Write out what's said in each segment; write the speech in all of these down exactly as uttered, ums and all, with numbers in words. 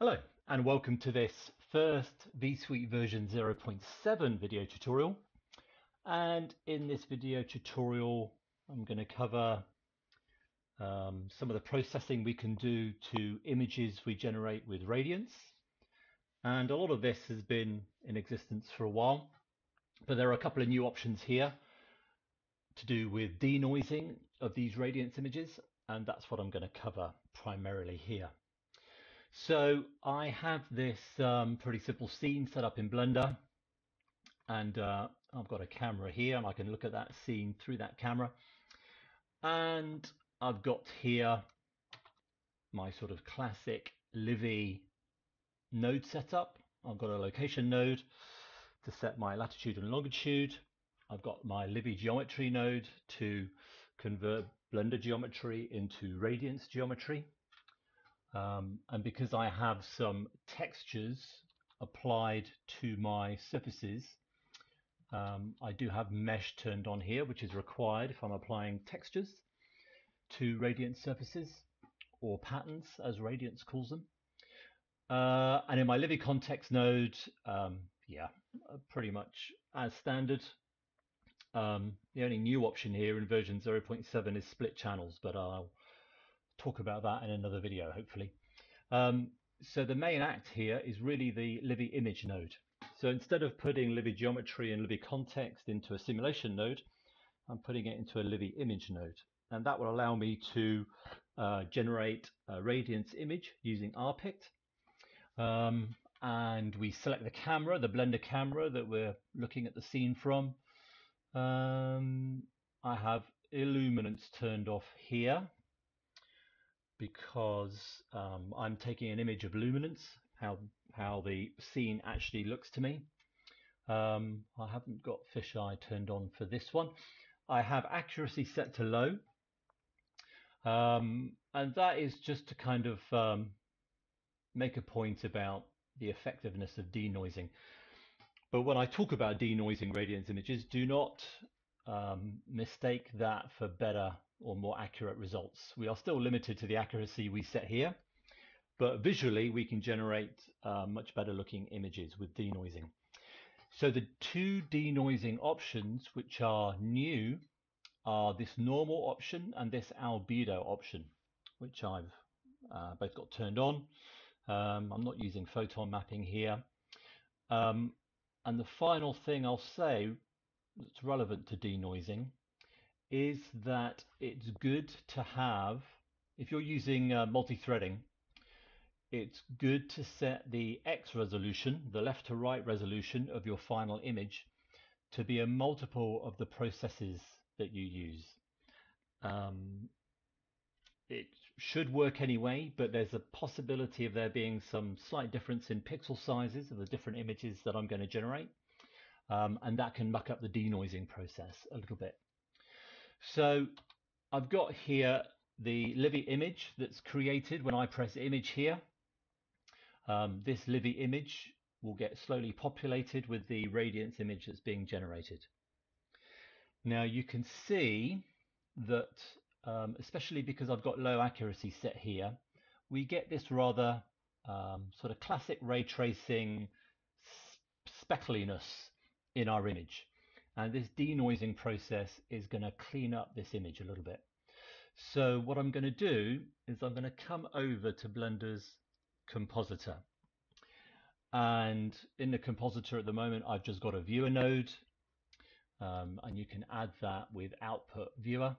Hello, and welcome to this first V-Suite version zero point seven video tutorial. And in this video tutorial, I'm going to cover um, some of the processing we can do to images we generate with Radiance. And a lot of this has been in existence for a while, but there are a couple of new options here to do with denoising of these Radiance images, and that's what I'm going to cover primarily here. So I have this um, pretty simple scene set up in Blender, and uh, I've got a camera here and I can look at that scene through that camera. And I've got here my sort of classic LiVi node setup. I've got a location node to set my latitude and longitude. I've got my LiVi geometry node to convert Blender geometry into Radiance geometry. Um, and because I have some textures applied to my surfaces, um, I do have mesh turned on here, which is required if I'm applying textures to Radiance surfaces, or patterns as Radiance calls them. Uh, and in my LiVi context node, um, yeah, pretty much as standard. Um, the only new option here in version zero point seven is split channels, but I'll talk about that in another video, hopefully. Um, so the main act here is really the LiVi image node. So instead of putting LiVi geometry and LiVi context into a simulation node, I'm putting it into a LiVi image node. And that will allow me to uh, generate a Radiance image using R P I C T. Um, and we select the camera, the Blender camera that we're looking at the scene from. Um, I have illuminance turned off here, because um, I'm taking an image of luminance, how, how the scene actually looks to me. Um, I haven't got fisheye turned on for this one. I have accuracy set to low. Um, and that is just to kind of um, make a point about the effectiveness of denoising. But when I talk about denoising Radiance images, do not um, mistake that for better or more accurate results. We are still limited to the accuracy we set here, but visually we can generate uh, much better looking images with denoising. So the two denoising options which are new are this normal option and this albedo option, which I've uh, both got turned on. Um, I'm not using photon mapping here. Um, and the final thing I'll say that's relevant to denoising is that it's good to have, if you're using uh, multi-threading, it's good to set the X resolution, the left to right resolution of your final image, to be a multiple of the processes that you use. Um, it should work anyway, but there's a possibility of there being some slight difference in pixel sizes of the different images that I'm going to generate, um, and that can muck up the denoising process a little bit. So I've got here the LiVi image that's created when I press image here. Um, this LiVi image will get slowly populated with the Radiance image that's being generated. Now you can see that, um, especially because I've got low accuracy set here, we get this rather um, sort of classic ray tracing speckliness in our image. And this denoising process is going to clean up this image a little bit. So what I'm going to do is I'm going to come over to Blender's compositor. And in the compositor at the moment, I've just got a viewer node. Um, and you can add that with output viewer.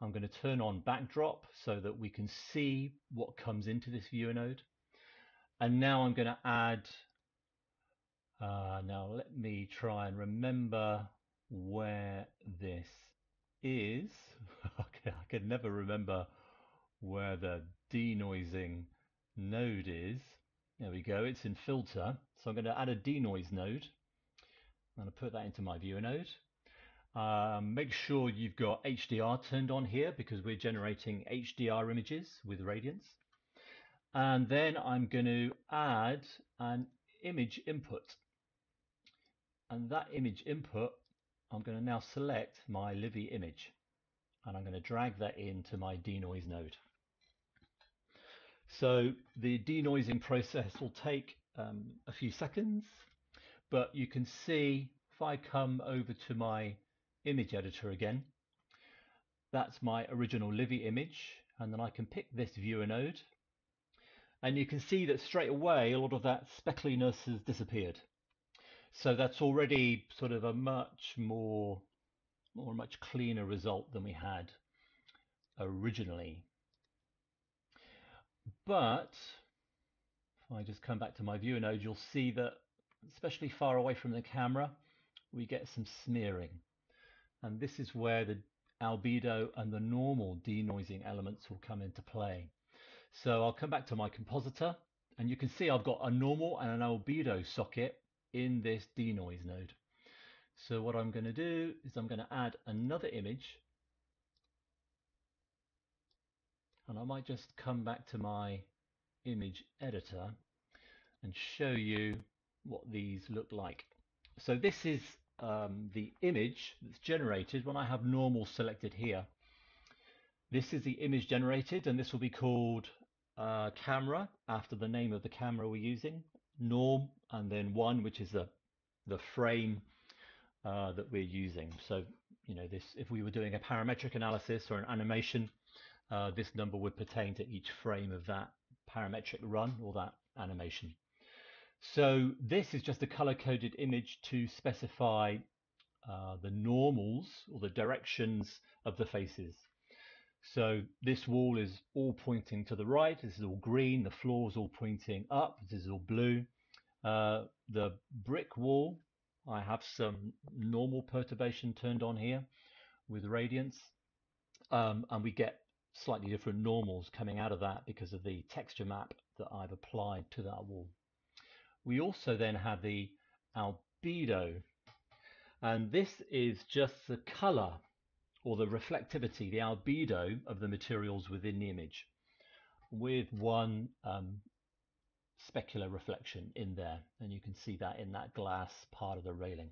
I'm going to turn on backdrop so that we can see what comes into this viewer node. And now I'm going to add. Uh, now let me try and remember where this is. Okay, I can never remember where the denoising node is. There we go, it's in filter. So I'm going to add a denoise node. I'm going to put that into my viewer node. Um, make sure you've got H D R turned on here, because we're generating H D R images with Radiance. And then I'm going to add an image input. And that image input, I'm going to now select my LiVi image, and I'm going to drag that into my denoise node. So the denoising process will take um, a few seconds, but you can see if I come over to my image editor again, that's my original LiVi image, and then I can pick this viewer node, and you can see that straight away a lot of that speckliness has disappeared. So that's already sort of a much more, or much cleaner result than we had originally. But if I just come back to my viewer node, you'll see that, especially far away from the camera, we get some smearing. And this is where the albedo and the normal denoising elements will come into play. So I'll come back to my compositor, and you can see I've got a normal and an albedo socket in this denoise node. So what I'm going to do is I'm going to add another image, and I might just come back to my image editor and show you what these look like. So this is um, the image that's generated when I have normal selected here. This is the image generated, and this will be called uh, camera after the name of the camera we're using, norm, and then one, which is the the frame uh, that we're using. So you know this, if we were doing a parametric analysis or an animation, uh, this number would pertain to each frame of that parametric run or that animation. So this is just a color-coded image to specify uh, the normals or the directions of the faces. So this wall is all pointing to the right, this is all green, the floor is all pointing up, this is all blue. Uh, the brick wall, I have some normal perturbation turned on here with radiance, um, and we get slightly different normals coming out of that because of the texture map that I've applied to that wall. We also then have the albedo, and this is just the color or the reflectivity, the albedo of the materials within the image, with one um, specular reflection in there, and you can see that in that glass part of the railing.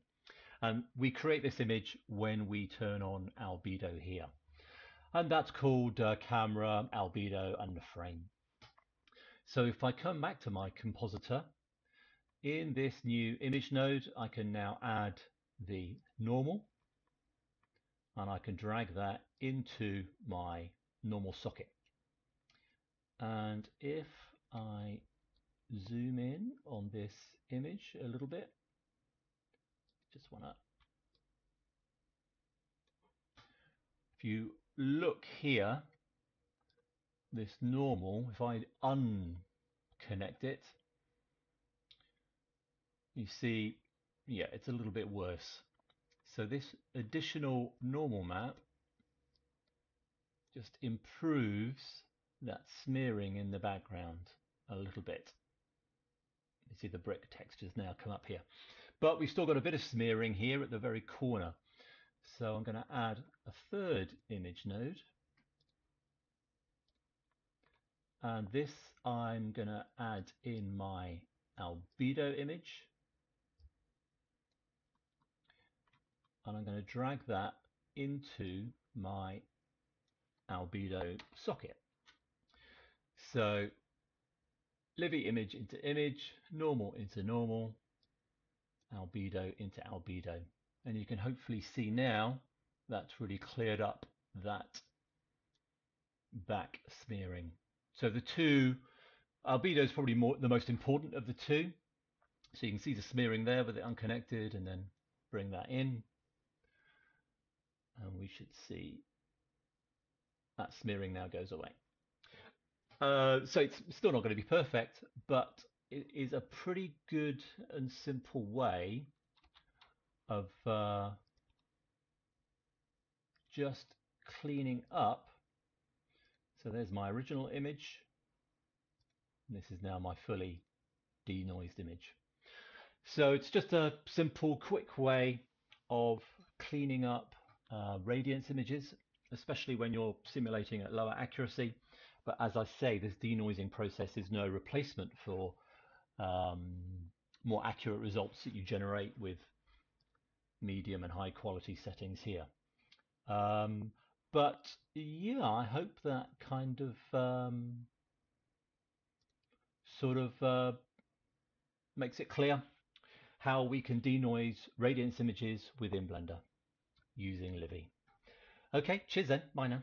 And we create this image when we turn on albedo here, and that's called uh, camera, albedo, and the frame. So if I come back to my compositor, in this new image node, I can now add the normal, and I can drag that into my normal socket. And if I zoom in on this image a little bit, just wanna, if you look here, this normal, if I unconnect it, you see, yeah, it's a little bit worse. So this additional normal map just improves that smearing in the background a little bit. You see the brick textures now come up here. But we've still got a bit of smearing here at the very corner. So I'm going to add a third image node. And this I'm going to add in my albedo image. And I'm going to drag that into my albedo socket. So LiVi image into image, normal into normal, albedo into albedo. And you can hopefully see now that's really cleared up that back smearing. So the two, albedo is probably more, the most important of the two. So you can see the smearing there with it unconnected, and then bring that in. And we should see that smearing now goes away. Uh, so it's still not going to be perfect, but it is a pretty good and simple way of uh, just cleaning up. So there's my original image. And this is now my fully denoised image. So it's just a simple, quick way of cleaning up Uh, Radiance images, especially when you're simulating at lower accuracy. But as I say, this denoising process is no replacement for um, more accurate results that you generate with medium and high quality settings here. Um, but yeah, I hope that kind of um, sort of uh, makes it clear how we can denoise Radiance images within Blender using LiVi. Okay, cheers then, bye now.